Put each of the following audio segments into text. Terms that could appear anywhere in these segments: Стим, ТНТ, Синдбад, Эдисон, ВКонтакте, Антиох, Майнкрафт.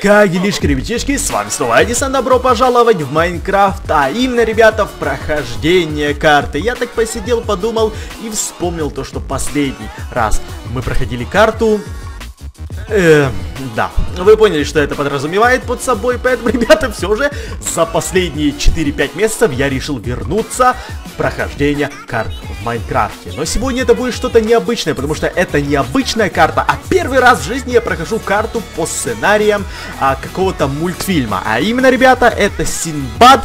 Как делишки, ребятишки, с вами снова Эдисон, добро пожаловать в Майнкрафт, а именно, ребята, в прохождение карты. Я так посидел, подумал и вспомнил то, что последний раз мы проходили карту. Да, вы поняли, что это подразумевает под собой, поэтому, ребята, все же за последние 4-5 месяцев я решил вернуться в прохождение карт в Майнкрафте. Но сегодня это будет что-то необычное, потому что это необычная карта, а первый раз в жизни я прохожу карту по сценариям какого-то мультфильма. А именно, ребята, это Синдбад,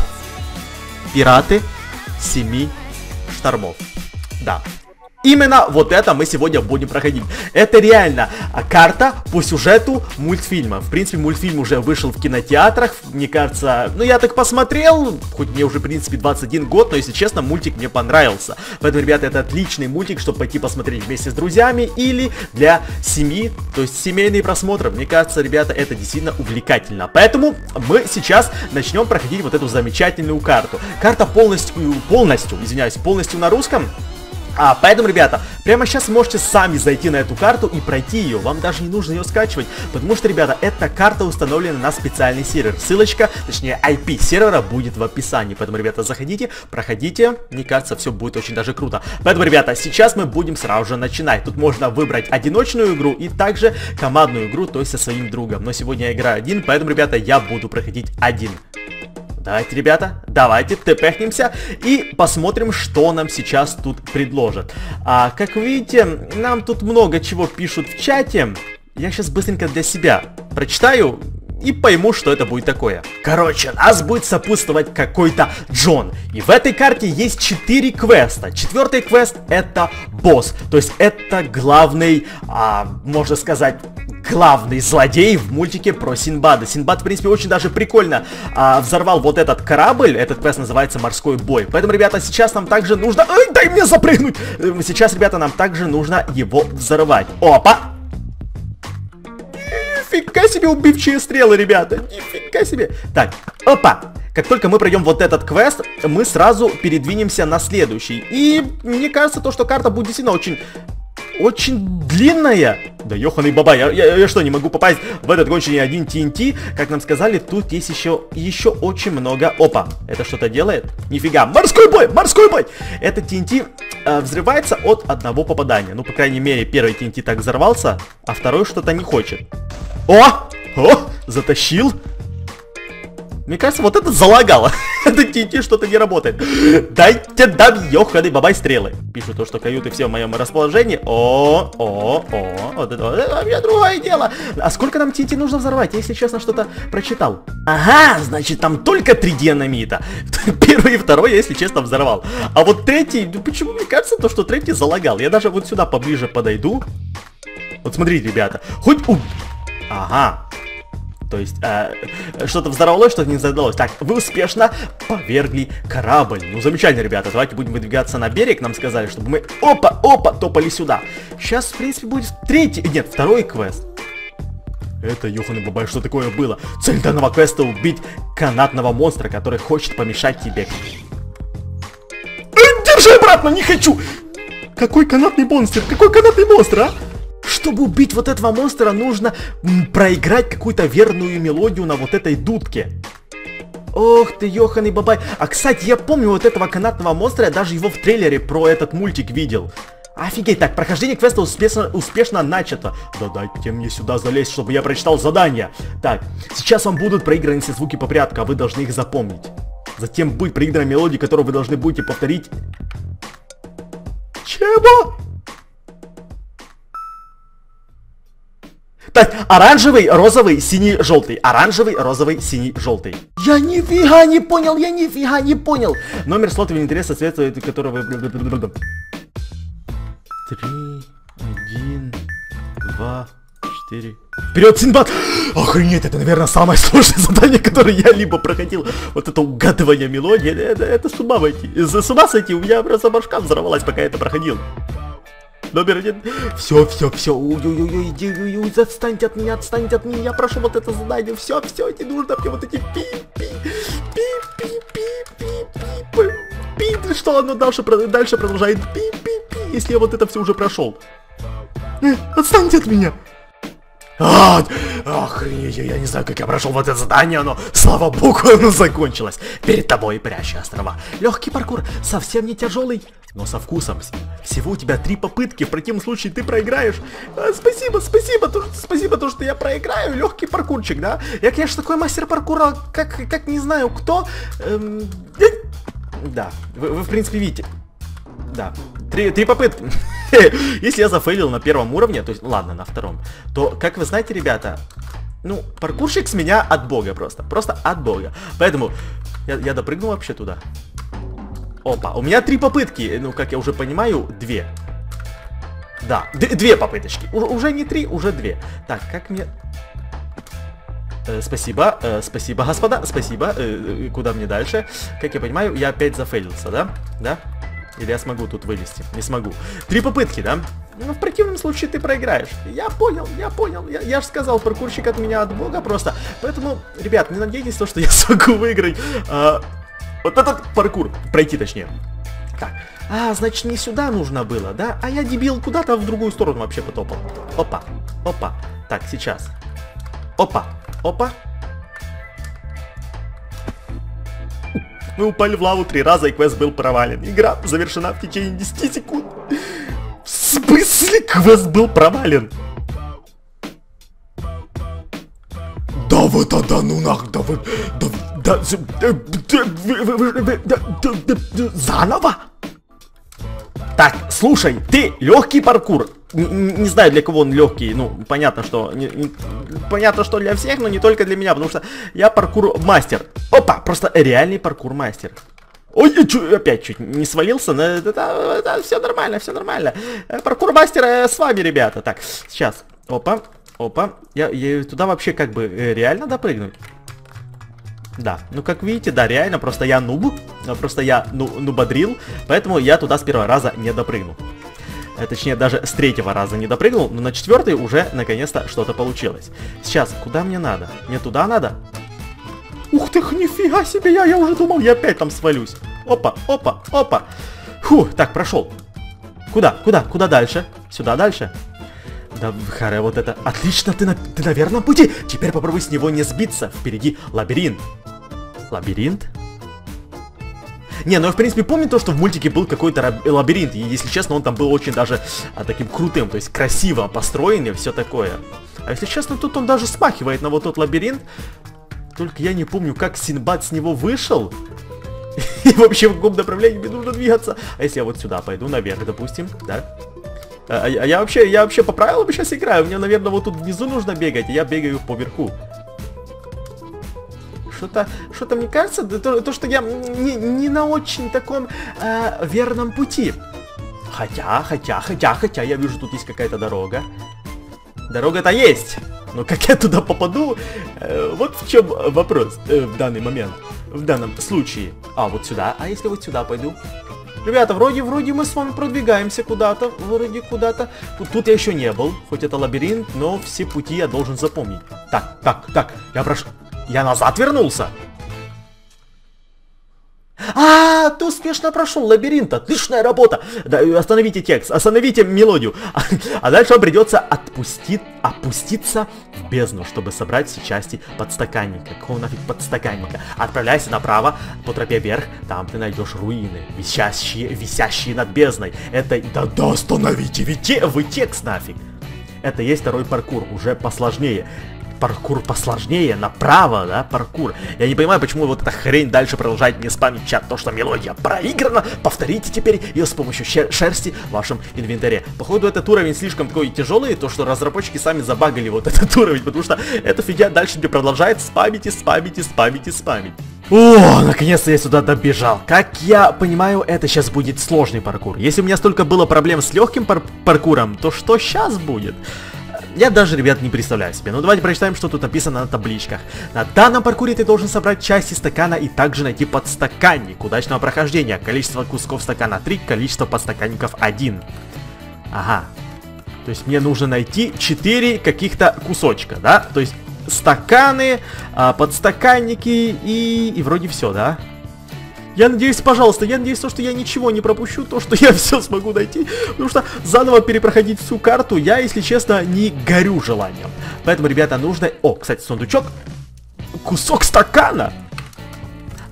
пираты 7 штормов. Да. Именно вот это мы сегодня будем проходить. Это реально карта по сюжету мультфильма. В принципе, мультфильм уже вышел в кинотеатрах. Мне кажется, ну я так посмотрел, хоть мне уже в принципе 21 год, но если честно, мультик мне понравился. Поэтому, ребята, это отличный мультик, чтобы пойти посмотреть вместе с друзьями или для семьи, то есть семейный просмотр. Мне кажется, ребята, это действительно увлекательно. Поэтому мы сейчас начнем проходить вот эту замечательную карту. Карта полностью на русском. Поэтому, ребята, прямо сейчас можете сами зайти на эту карту и пройти ее. Вам даже не нужно ее скачивать, потому что, ребята, эта карта установлена на специальный сервер. Ссылочка, точнее IP сервера, будет в описании. Поэтому, ребята, заходите, проходите. Мне кажется, все будет очень даже круто. Поэтому, ребята, сейчас мы будем сразу же начинать. Тут можно выбрать одиночную игру и также командную игру, то есть со своим другом. Но сегодня я играю один, поэтому, ребята, я буду проходить один. Давайте, ребята, давайте тпхнемся и посмотрим, что нам сейчас тут предложат. Как видите, нам тут много чего пишут в чате. Я сейчас быстренько для себя прочитаю и пойму, что это будет такое. Короче, нас будет сопутствовать какой-то Джон. И в этой карте есть 4 квеста. Четвертый квест — это босс. То есть это главный, можно сказать, главный злодей в мультике про Синдбада. Синдбад, в принципе, очень даже прикольно взорвал вот этот корабль. Этот квест называется «Морской бой». Поэтому, ребята, сейчас нам также нужно... Ой, дай мне запрыгнуть! Сейчас, ребята, нам также нужно его взорвать. Опа! Нифига себе убивчивые стрелы, ребята! Нифига себе! Так, опа! Как только мы пройдем вот этот квест, мы сразу передвинемся на следующий. И мне кажется, то, что карта будет действительно очень длинная. Да ёханый баба, я что, не могу попасть в этот гонщик один ТНТ? Как нам сказали, тут есть еще очень много... Опа, это что-то делает? Нифига, морской бой, морской бой! Этот ТНТ взрывается от одного попадания. Ну, по крайней мере, первый ТНТ так взорвался, а второй что-то не хочет. О, затащил. Мне кажется, вот это залагало. Это ТНТ что-то не работает. Дайте дам, ёханый бабай, стрелы. Пишу то, что каюты все в моем расположении. Вот это у меня другое дело. А сколько нам ТНТ нужно взорвать? Я, если честно, что-то прочитал. Ага, значит, там только 3 динамита. Первый и второй я, если честно, взорвал. А вот третий, ну почему мне кажется, то, что третий залагал? Я даже вот сюда поближе подойду. Вот смотрите, ребята. Ага. То есть, что-то взорвалось, что-то не взорвалось. Так, вы успешно повергли корабль. Ну, замечательно, ребята. Давайте будем выдвигаться на берег. Нам сказали, чтобы мы, опа, топали сюда. Сейчас, в принципе, будет второй квест. Это, ёханый бабай, что такое было? Цель данного квеста — убить канатного монстра, который хочет помешать тебе. Держи обратно, не хочу! Какой канатный монстр? Какой канатный монстр, а? Чтобы убить вот этого монстра, нужно проиграть какую-то верную мелодию на вот этой дудке. Ох ты, ёханый бабай. А, кстати, я помню вот этого канатного монстра, я даже его в трейлере про этот мультик видел. Офигеть, так, прохождение квеста успешно начато. Да дайте мне сюда залезть, чтобы я прочитал задание. Так, сейчас вам будут проиграны все звуки по порядку, а вы должны их запомнить. Затем будет проиграна мелодия, которую вы должны будете повторить. Чего? Так, оранжевый, розовый, синий, желтый. Оранжевый, розовый, синий, желтый. Я нифига не понял, Номер слота в инвентаре соответствует, который вы... 3, 1, 2, 4. Вперед, Синдбад! Охренеть, это, наверное, самое сложное задание, которое я либо проходил. Вот это угадывание мелодии, это с ума сойти. У меня просто башка взорвалась, пока я это проходил. Номер 1. Все. Ой, отстаньте от меня, Я прошу вот это задание. Все, не нужно мне вот эти пи-пи. Что оно дальше продолжает пи-пи-пи, если я вот это все уже прошел? Отстаньте от меня. Охренеть, я не знаю, как я прошел вот это задание, но, слава богу, оно закончилось. Перед тобой прячь острова. Легкий паркур, совсем не тяжелый, но со вкусом. Всего у тебя 3 попытки, в противном случае ты проиграешь. Спасибо, то, что я проиграю. Легкий паркурчик, да? Я, конечно, такой мастер паркура, как не знаю кто. Да, вы в принципе видите. Да, 3 попытки. Если я зафейлил на 1-м уровне, то есть, ладно, на 2-м, то, как вы знаете, ребята, ну, паркурщик с меня от бога просто. Просто от бога. Поэтому я допрыгнул вообще туда. Опа, у меня 3 попытки. Ну, как я уже понимаю, 2. Да, 2 попыточки. Уже не 3, уже 2. Так, как мне... Спасибо, спасибо, господа, спасибо. Куда мне дальше? Как я понимаю, я опять зафейлился, да? Да? Или я смогу тут вылезти? Не смогу. 3 попытки, да? Ну, в противном случае ты проиграешь. Я понял, я понял. Я же сказал, паркурщик от меня от бога просто. Поэтому, ребят, не надейтесь то, что я смогу выиграть. Вот этот паркур. Пройти, точнее. Так. Значит, не сюда нужно было, да? А я, дебил, куда-то в другую сторону вообще потопал. Опа, опа. Так, сейчас. Опа, опа. Мы упали в лаву 3 раза, и квест был провален. Игра завершена в течение 10 секунд. В смысле квест был провален? Да вы тогда ну нах, да вы... Заново? Так, слушай, ты легкий паркур. Не знаю, для кого он легкий, ну, понятно, что понятно, что для всех, но не только для меня, потому что я паркур-мастер. Опа, просто реальный паркур-мастер. Ой, опять чуть не свалился, но это все нормально, все нормально. Паркур-мастер с вами, ребята. Так, сейчас, опа, опа. Я туда вообще как бы реально допрыгнуть? Да, ну как видите, да, реально, просто я нуб. Просто я нубодрил, поэтому я туда с 1-го раза не допрыгнул. Точнее, даже с 3-го раза не допрыгнул, но на 4-й уже наконец-то что-то получилось. Сейчас, куда мне надо? Мне туда надо? Ух ты, нифига себе, я уже думал, я опять там свалюсь. Опа, опа, опа. Фух, так, прошел. Куда, куда, куда дальше? Сюда дальше? Да, харе, вот это. Отлично, ты на верном пути. Теперь попробуй с него не сбиться. Впереди лабиринт. Лабиринт? Не, ну я в принципе помню то, что в мультике был какой-то лабиринт. И если честно, он там был очень даже таким крутым, то есть красиво построен и все такое. А если честно, тут он даже смахивает на вот тот лабиринт. Только я не помню, как Синдбад с него вышел. И вообще в каком направлении мне нужно двигаться. А если я вот сюда пойду, наверх, допустим, да? А я вообще по правилам сейчас играю. Мне, наверное, вот тут внизу нужно бегать, и я бегаю поверху. Что-то мне кажется, то, что я не на очень таком верном пути. Хотя, я вижу, тут есть какая-то дорога. Дорога-то есть. Но как я туда попаду, вот в чем вопрос в данный момент. В данном случае. А, вот сюда. А если вот сюда пойду? Ребята, вроде мы с вами продвигаемся куда-то. Вроде куда-то. Тут я еще не был. Хоть это лабиринт, но все пути я должен запомнить. Так, я прошу. Я назад вернулся. Ты успешно прошел лабиринт. Отличная работа. Да, остановите текст, остановите мелодию. А дальше вам придется опуститься в бездну, чтобы собрать все части подстаканника. Какого нафиг подстаканника? Отправляйся направо по тропе вверх. Там ты найдешь руины, висящие над бездной. Это... Да, остановите, вы текст нафиг. Это есть 2-й паркур, уже посложнее. Паркур посложнее, направо, да, паркур. Я не понимаю, почему вот эта хрень дальше продолжает мне спамить чат, то, что мелодия проиграна. Повторите теперь ее с помощью шерсти в вашем инвентаре. Походу, этот уровень слишком такой тяжелый, то, что разработчики сами забагали вот этот уровень, потому что эта фигня дальше мне продолжает спамить. О, наконец-то я сюда добежал. Как я понимаю, это сейчас будет сложный паркур. Если у меня столько было проблем с легким паркуром, то что сейчас будет? Я даже, ребят, не представляю себе. Ну, давайте прочитаем, что тут написано на табличках. На данном паркуре ты должен собрать части стакана и также найти подстаканник. Удачного прохождения. Количество кусков стакана 3, количество подстаканников 1. Ага. То есть мне нужно найти 4 каких-то кусочка, да? То есть стаканы, подстаканники и вроде все, да? Я надеюсь, пожалуйста, я надеюсь, то, что я ничего не пропущу, то, что я все смогу найти, потому что заново перепроходить всю карту я, если честно, не горю желанием. Поэтому, ребята, нужно... О, кстати, сундучок. Кусок стакана.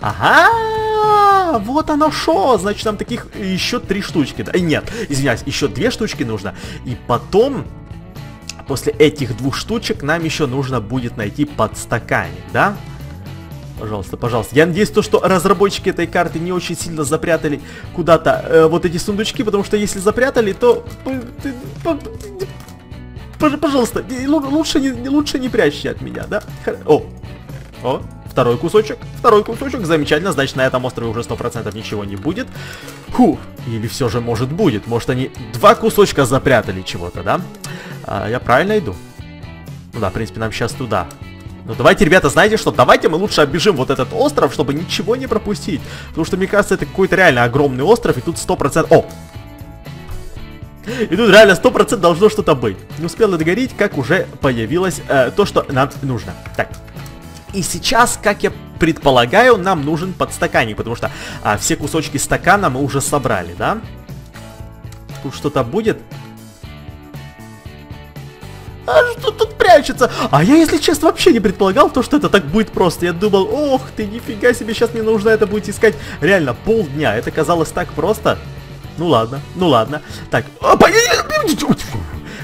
Ага, вот оно шо. Значит, нам таких еще 3 штучки. Да? Нет, извиняюсь, еще 2 штучки нужно. И потом... После этих 2 штучек нам еще нужно будет найти подстаканник, да? Пожалуйста, пожалуйста. Я надеюсь, то, что разработчики этой карты не очень сильно запрятали куда-то вот эти сундучки, потому что если запрятали, то... Пожалуйста, лучше не прячьте от меня, да? О! О! Второй кусочек, замечательно, значит, на этом острове уже 100% ничего не будет. Фу, или все же может будет, может они 2 кусочка запрятали чего-то, да? А, я правильно иду? Ну да, в принципе, нам сейчас туда. Ну давайте, ребята, знаете что, давайте мы лучше оббежим вот этот остров, чтобы ничего не пропустить. Потому что, мне кажется, это какой-то реально огромный остров, и тут 100%... О! И тут реально 100% должно что-то быть. Не успел догореть, как уже появилось то, что нам нужно. Так. И сейчас, как я предполагаю, нам нужен подстаканник, потому что все кусочки стакана мы уже собрали, да? Тут что-то будет? А что тут прячется? А я, если честно, вообще не предполагал, то, что это так будет просто. Я думал, ох ты, нифига себе, сейчас мне нужно это будет искать реально полдня. Это казалось так просто. Ну ладно, ну ладно. Так,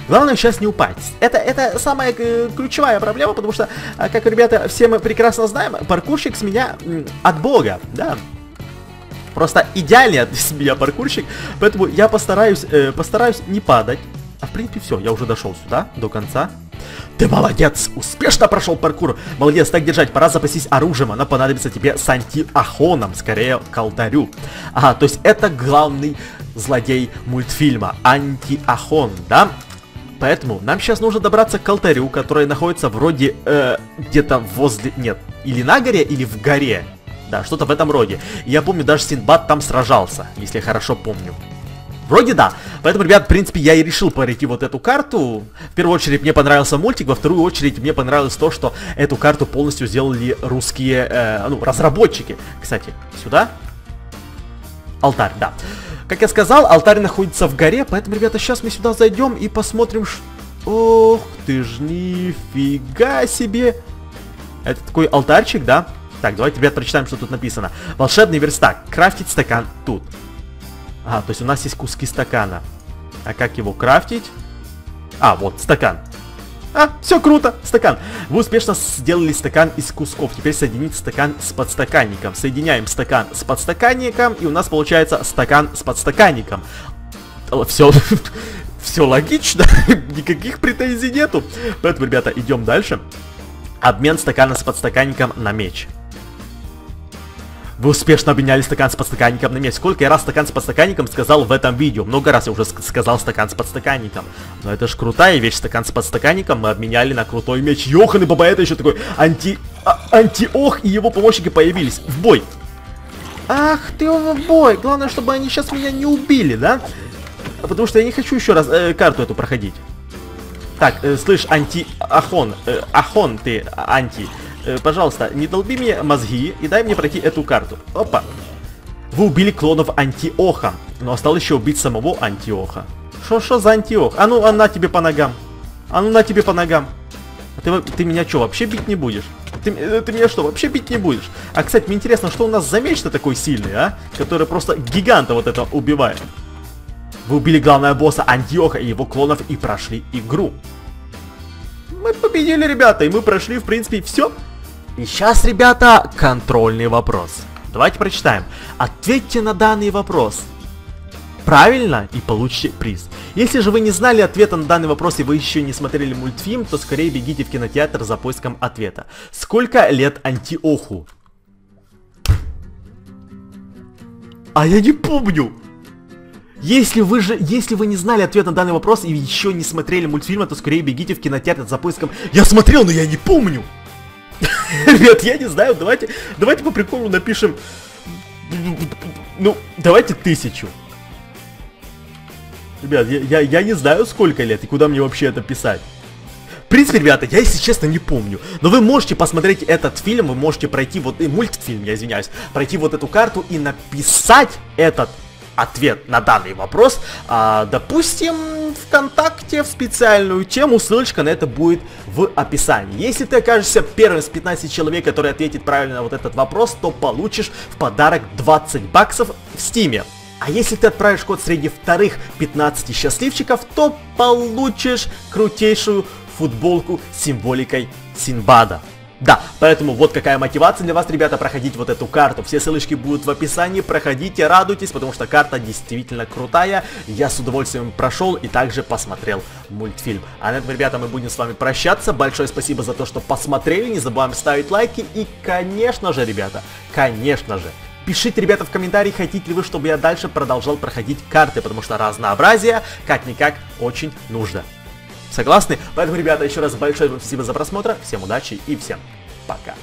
главное сейчас не упасть. Это самая ключевая проблема, потому что, как, ребята, все мы прекрасно знаем, паркурщик с меня от бога, да. Просто идеальный с меня паркурщик, поэтому я постараюсь не падать. А в принципе все, я уже дошел сюда, до конца. Ты молодец, успешно прошел паркур. Молодец, так держать, пора запастись оружием. Оно понадобится тебе с антиохоном, скорее к алтарю. Ага, то есть это главный злодей мультфильма, антиохон, да? Поэтому нам сейчас нужно добраться к алтарю, который находится вроде где-то возле... Нет, или на горе, или в горе. Да, что-то в этом роде. Я помню, даже Синдбад там сражался, если я хорошо помню. Вроде да. Поэтому, ребят, в принципе, я и решил пройти вот эту карту. В первую очередь мне понравился мультик, во вторую очередь мне понравилось то, что эту карту полностью сделали русские, разработчики. Кстати, сюда. Алтарь, да. Как я сказал, алтарь находится в горе, поэтому, ребята, сейчас мы сюда зайдем и посмотрим, что... Ох, ты ж нифига себе! Это такой алтарчик, да? Так, давайте, ребят, прочитаем, что тут написано. Волшебный верстак. Крафтить стакан тут. А, то есть у нас есть куски стакана. А как его крафтить? А, вот, стакан. А, все круто, стакан. Вы успешно сделали стакан из кусков. Теперь соединить стакан с подстаканником. Соединяем стакан с подстаканником, и у нас получается стакан с подстаканником. Все, все логично, никаких претензий нету. Поэтому, ребята, идем дальше. Обмен стакана с подстаканником на меч. Вы успешно обменяли стакан с подстаканником на меч. Сколько я раз стакан с подстаканником сказал в этом видео? Много раз я уже сказал стакан с подстаканником. Но это ж крутая вещь. Стакан с подстаканником мы обменяли на крутой меч. Ёхан и баба, это еще такой Антиох и его помощники появились. В бой. Ах ты в бой. Главное, чтобы они сейчас меня не убили, да? Потому что я не хочу еще раз карту эту проходить. Так, слышь, Антиохон. Ахон ты, Анти. Пожалуйста, не долби мне мозги и дай мне пройти эту карту. Опа. Вы убили клонов Антиоха, но осталось еще убить самого Антиоха. Шо за Антиох? А ну, на тебе по ногам. А ну, на тебе по ногам. А ты меня что, вообще бить не будешь? Ты меня что, вообще бить не будешь? А, кстати, мне интересно, что у нас за меч-то такой сильный, а? Который просто гиганта вот это убивает. Вы убили главного босса Антиоха и его клонов и прошли игру. Мы победили, ребята, и мы прошли, в принципе, все. И сейчас, ребята, контрольный вопрос. Давайте прочитаем. Ответьте на данный вопрос правильно и получите приз. Если же вы не знали ответа на данный вопрос и вы еще не смотрели мультфильм, то скорее бегите в кинотеатр за поиском ответа. Сколько лет Антиоху? А я не помню. Если вы не знали ответ на данный вопрос и еще не смотрели мультфильма, то скорее бегите в кинотеатр за поиском... Я смотрел, но я не помню! Ребят, я не знаю, давайте по приколу напишем... Ну, давайте 1000. Ребят, я не знаю, сколько лет и куда мне вообще это писать. принципе, ребята, я, если честно, не помню. Но вы можете посмотреть этот фильм, вы можете пройти вот и мультфильм, я извиняюсь, пройти вот эту карту и написать этот ответ на данный вопрос, допустим, ВКонтакте в специальную тему, ссылочка на это будет в описании. Если ты окажешься первым из 15 человек, который ответит правильно на вот этот вопрос, то получишь в подарок 20 баксов в Стиме. А если ты отправишь код среди вторых 15 счастливчиков, то получишь крутейшую футболку с символикой Синдбада. Да, поэтому вот какая мотивация для вас, ребята, проходить вот эту карту. Все ссылочки будут в описании, проходите, радуйтесь, потому что карта действительно крутая. Я с удовольствием прошел и также посмотрел мультфильм. А на этом, ребята, мы будем с вами прощаться. Большое спасибо за то, что посмотрели. Не забываем ставить лайки. И, конечно же, ребята, пишите, ребята, в комментарии, хотите ли вы, чтобы я дальше продолжал проходить карты, потому что разнообразие, как-никак, очень нужно. Согласны? Поэтому, ребята, еще раз большое спасибо за просмотр, всем удачи и всем пока.